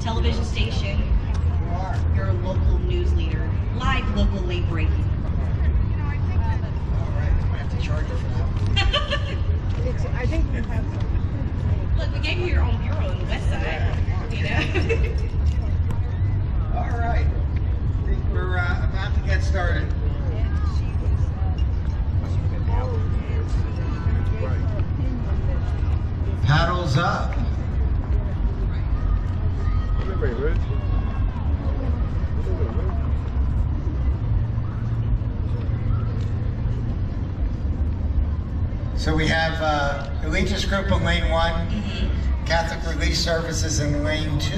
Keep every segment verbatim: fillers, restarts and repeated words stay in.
television station, your local news leader, live local late breaking. I think you have some. Look, we gave you your own bureau on the west side. You know? All right. I think we're uh, about to get started. Paddles up. So we have uh, Allegiance Group in lane one, mm-hmm. Catholic Relief Services in lane two,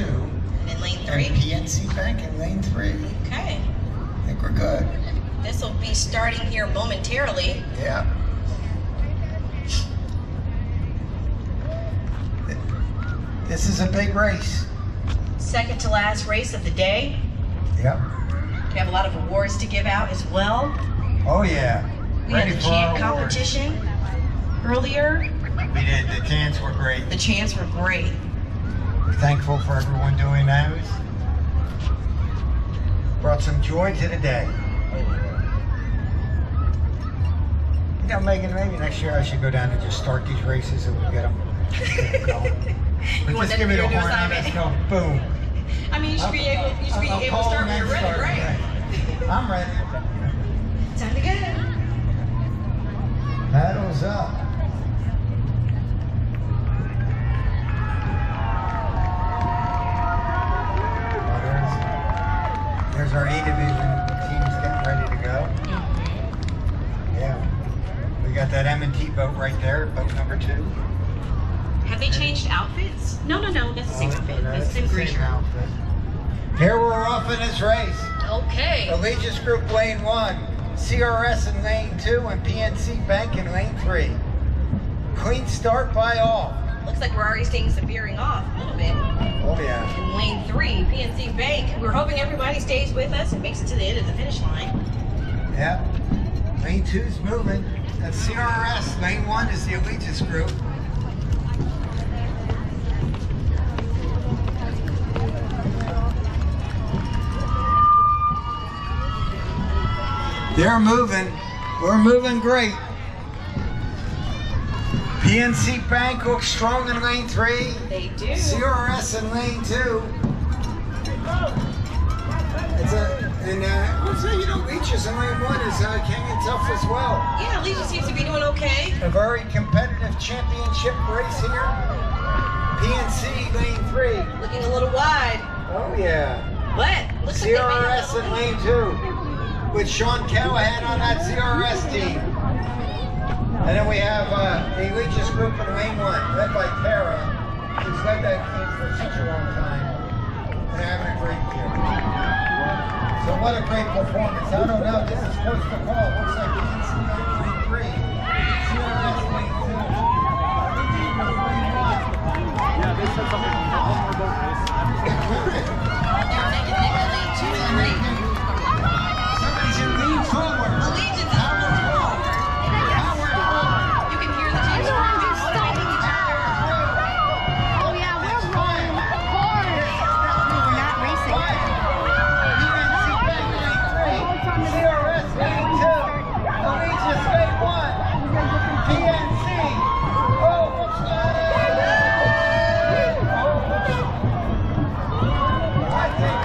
in lane three, and P N C Bank in lane three. Okay. I think we're good. This will be starting here momentarily. Yeah. This is a big race. Second to last race of the day. Yep. We have a lot of awards to give out as well. Oh yeah. We Ready had the chant competition. Awards. Earlier, we did. The chants were great. The chants were great. We're thankful for everyone doing those. Brought some joy to the day. I think I'm making maybe next year I should go down and just start these races and we'll get them. We'll just give it a horn and let's go boom. I mean, you should I'll, be able. You should I'll, be I'll able to start when you're ready, start right? Ready. I'm ready. Time to go. Paddles up. There's our A division teams getting ready to go. Yeah, we got that M and T boat right there, boat number two. Have they changed outfits? No, no, no, that's the same oh, outfit. No, that's the same, the same outfit. Here we're off in this race. Okay. Allegiance Group lane one, C R S in lane two, and P N C Bank in lane three. Clean start by all. Looks like we're already seeing some veering off a little bit. Oh yeah. In lane three, P N C Bank. We're hoping everybody stays with us and makes it to the end of the finish line. Yeah. Lane two's moving. That's C R S. Lane one is the Allegiance Group. They're moving. We're moving great. P N C Bank looks strong in lane three. They do. C R S in lane two. It's a, and uh, what's that? You know, Leeches in lane one is uh, King and Tough as well. Yeah, Leeches seems to be doing okay. A very competitive championship race here. P N C lane three. Looking a little wide. Oh yeah. What? Looks C R S like in lane two. With Sean Callahan on that C R S team. And then we have uh, the Allegiance Group in lane one, led by Tara, who's led that team for such a long time. They're having a great year. So what a great performance. I don't know, this is close to call. It looks like N C nine three three, C R S lane two, Allegiance lane one. Yeah, they said something on the honorable race. They're taking it to lane two and lane three. Lean forward. Allegiance Howard Hall. Howard Hall. You can hear the teams around each other. Oh yeah, we're rolling. We're hard. No, we're not racing. P N C Bank lane three, C R S lane two, Allegiance lane one, P N C. Oh, what's that? I think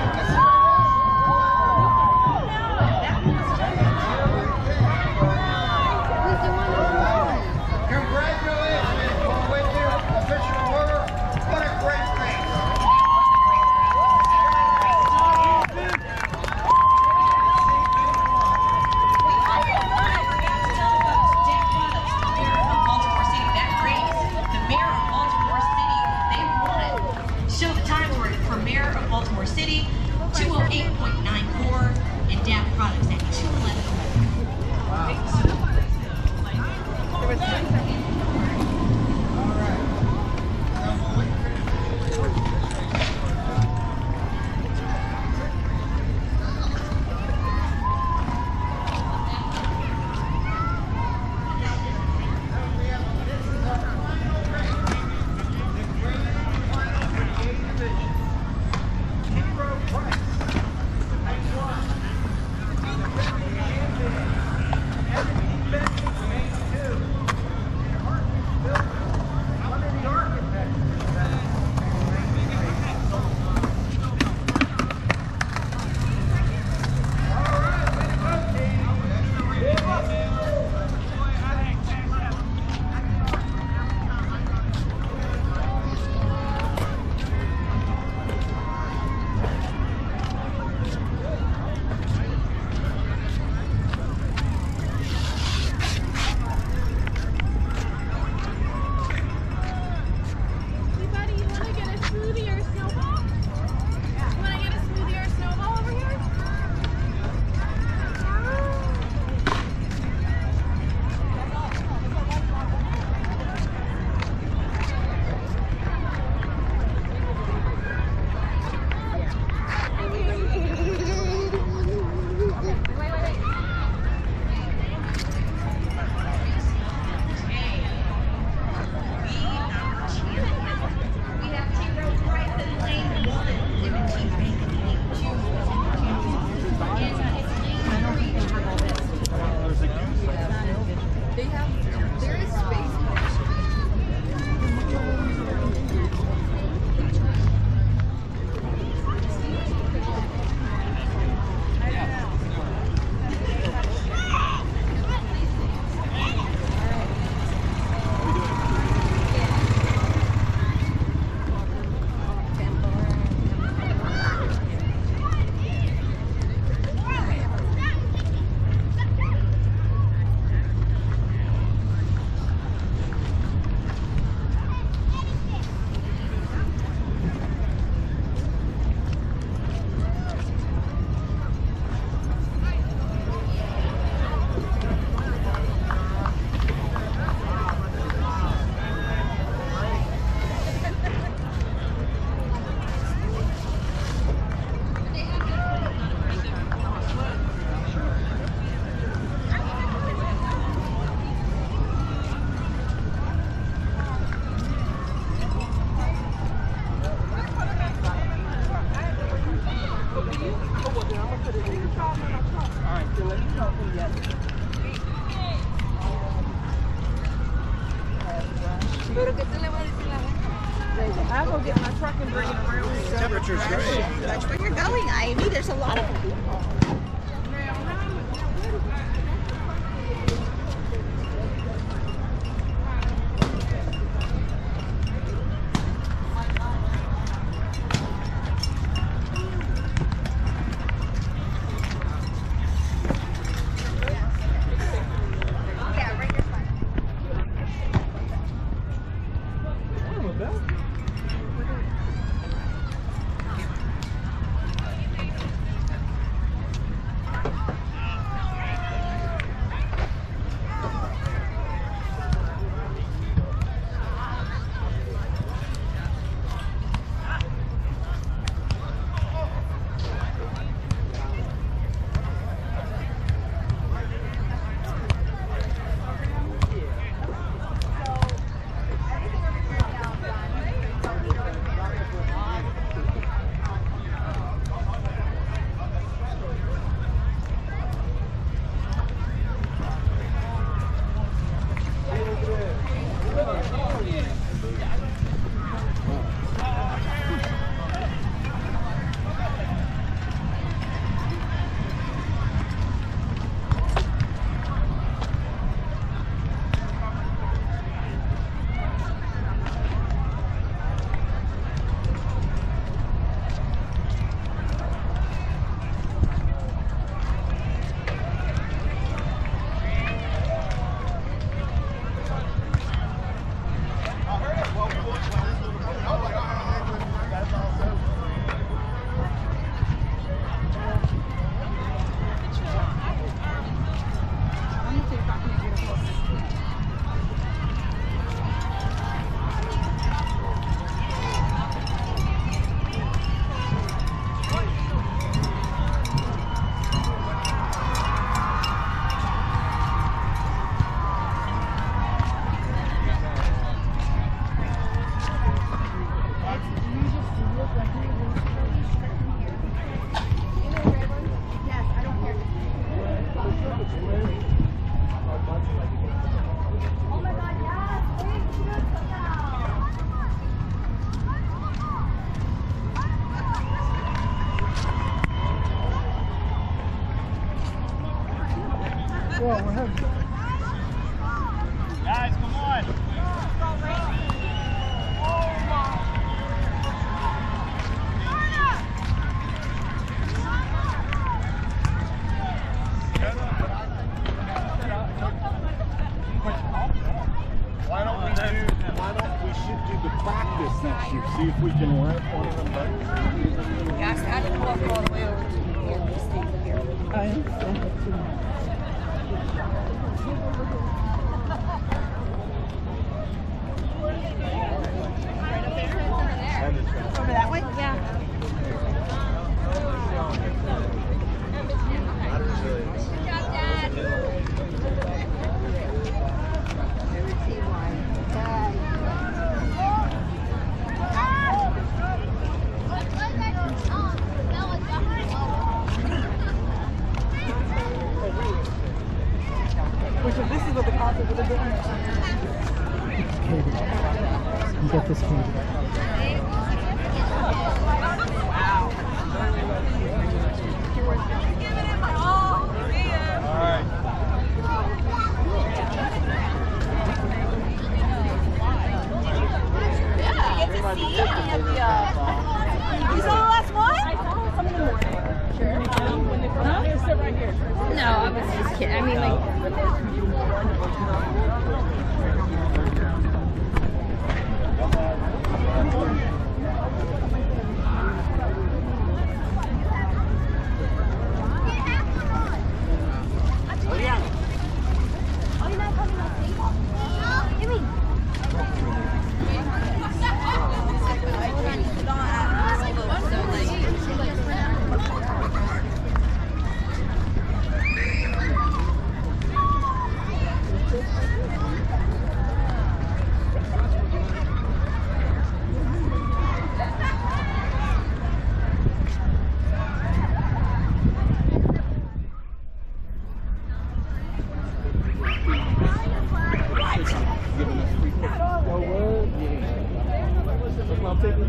go get my truck and bring it around. The temperature's great. That's where you're going, Ivy. There's a lot of people.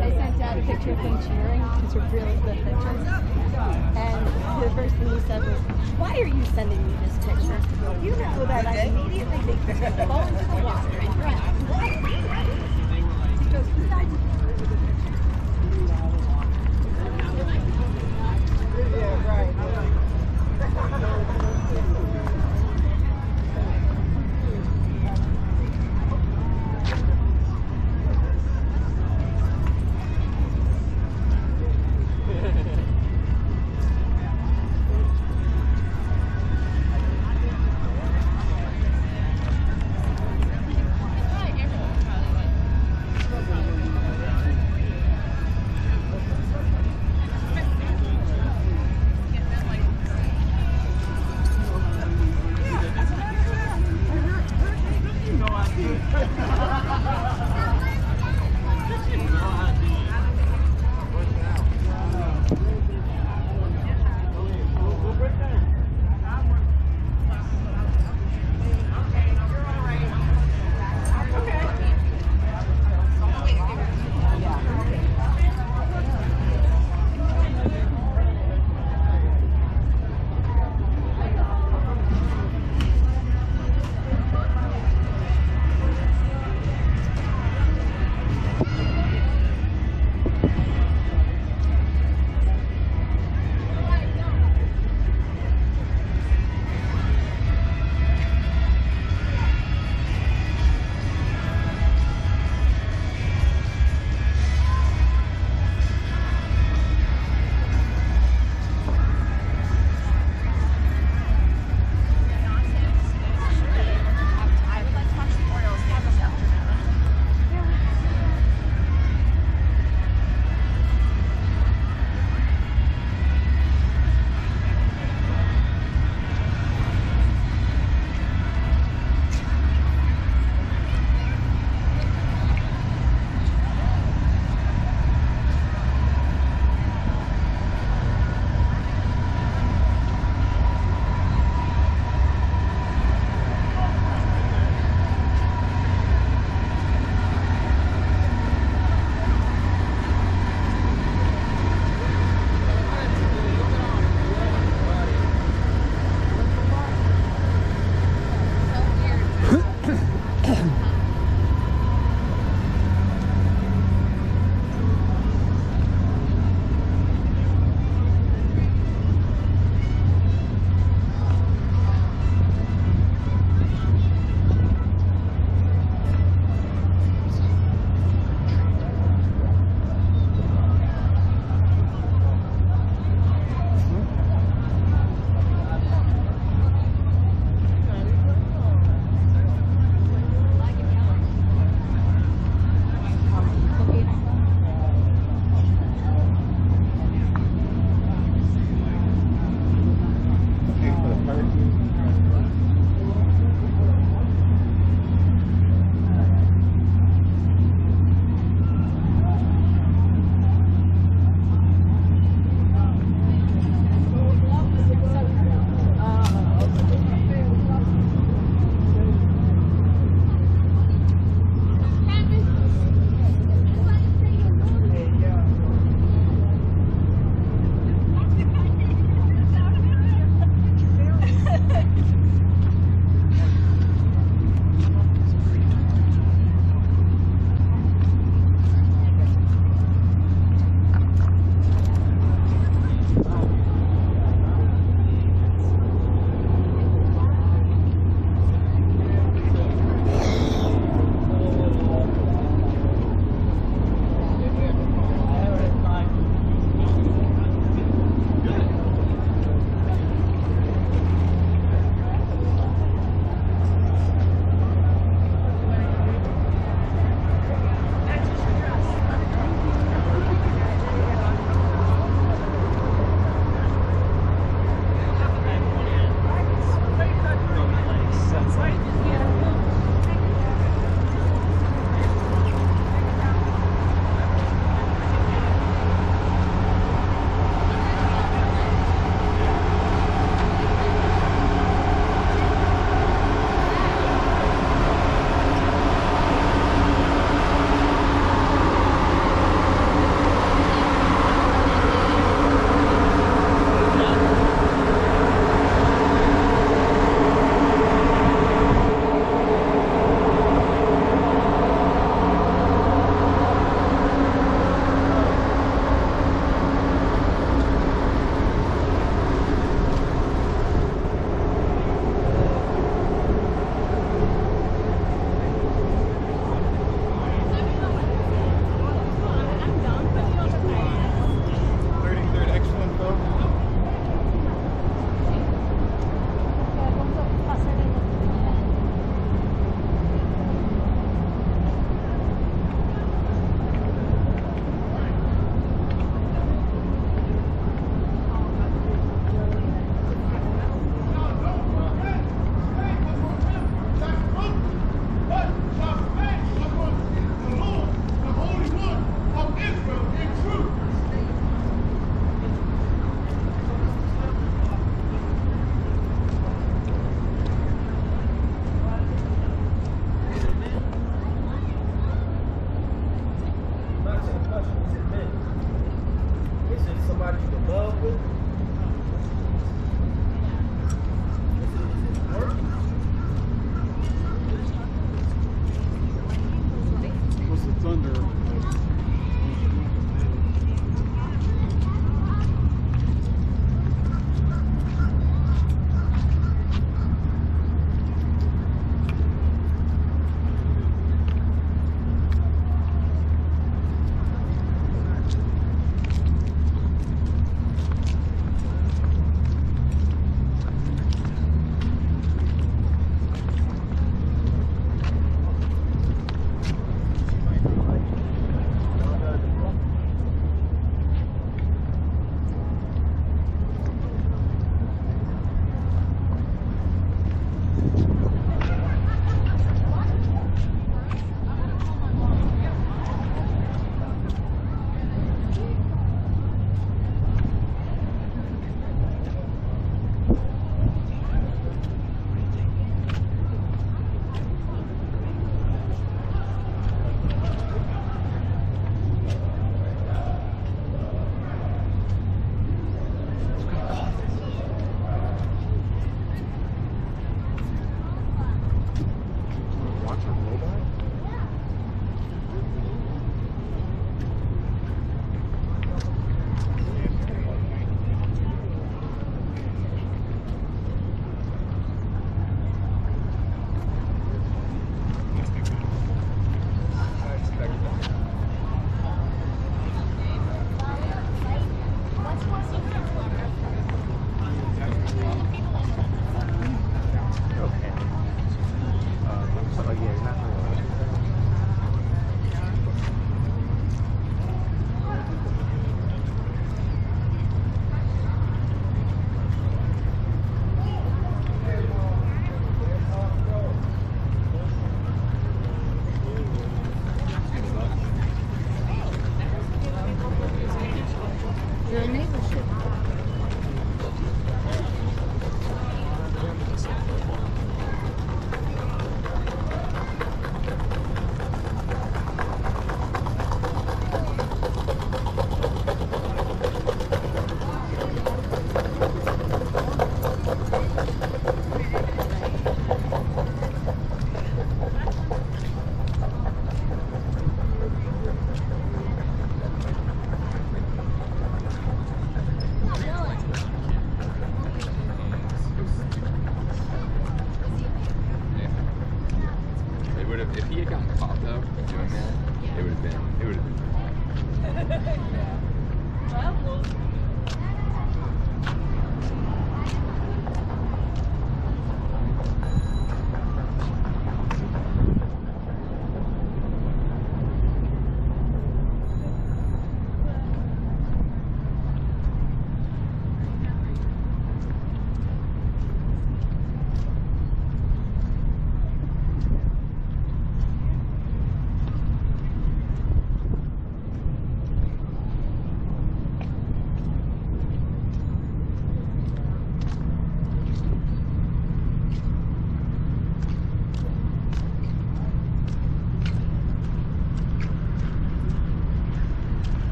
I sent out a picture of them cheering, because we're really good pictures. And the first thing he said was, "Why are you sending me this picture? You know that I immediately think this is the ball into the water and drown." He goes, "Who's that?" Yeah, right.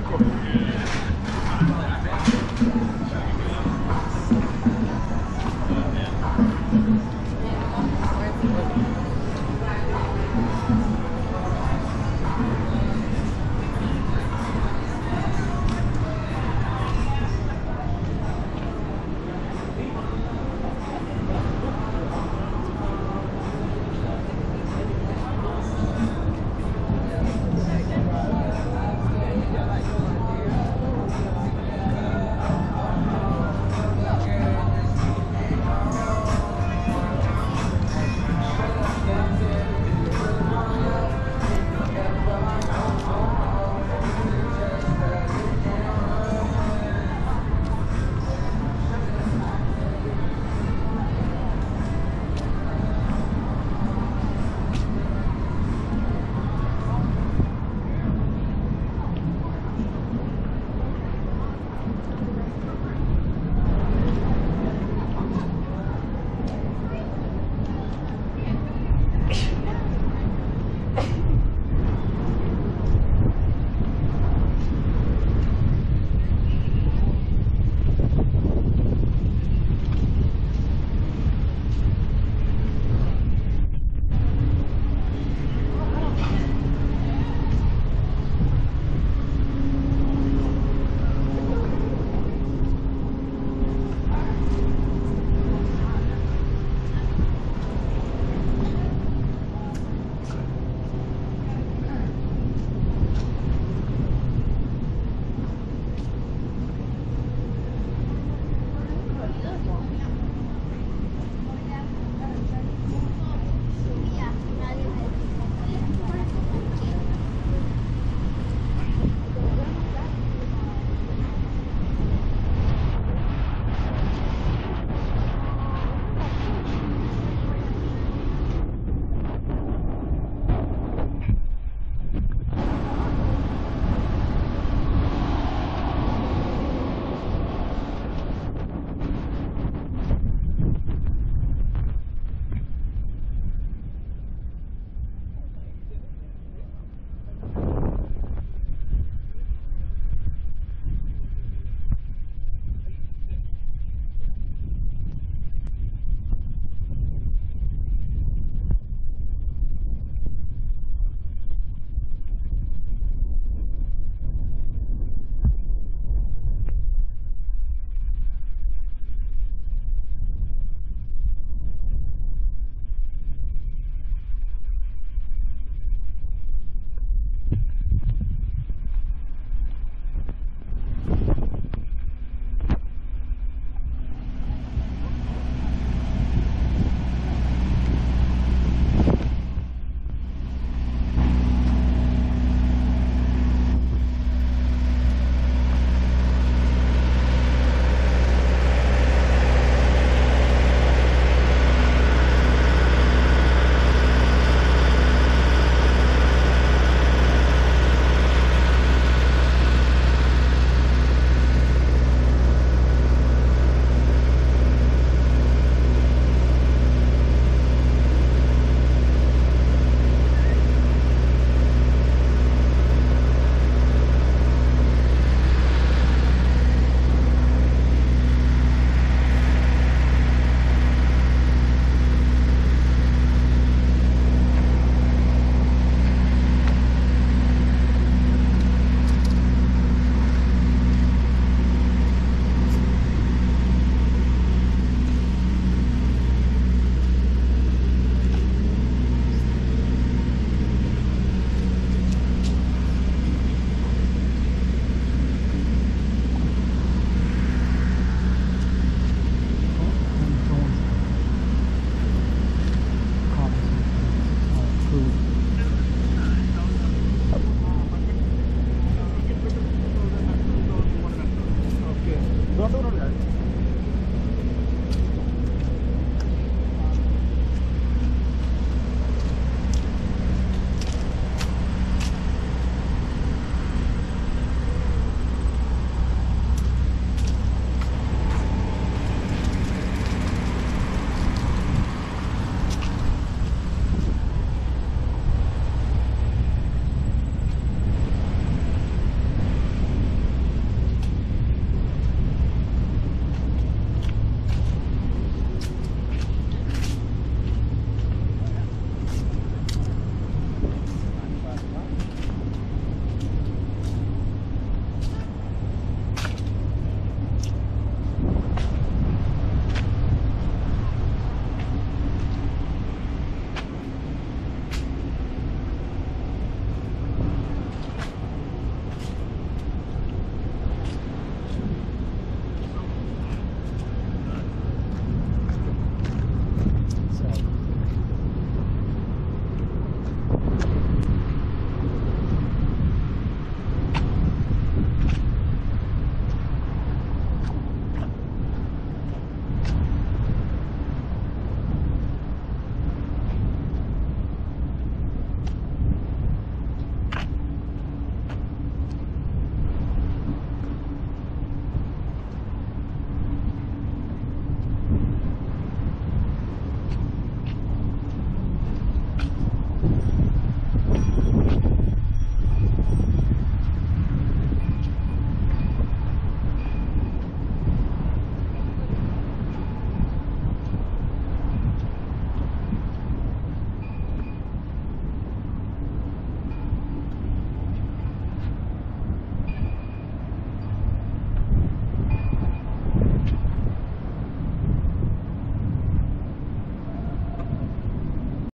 record.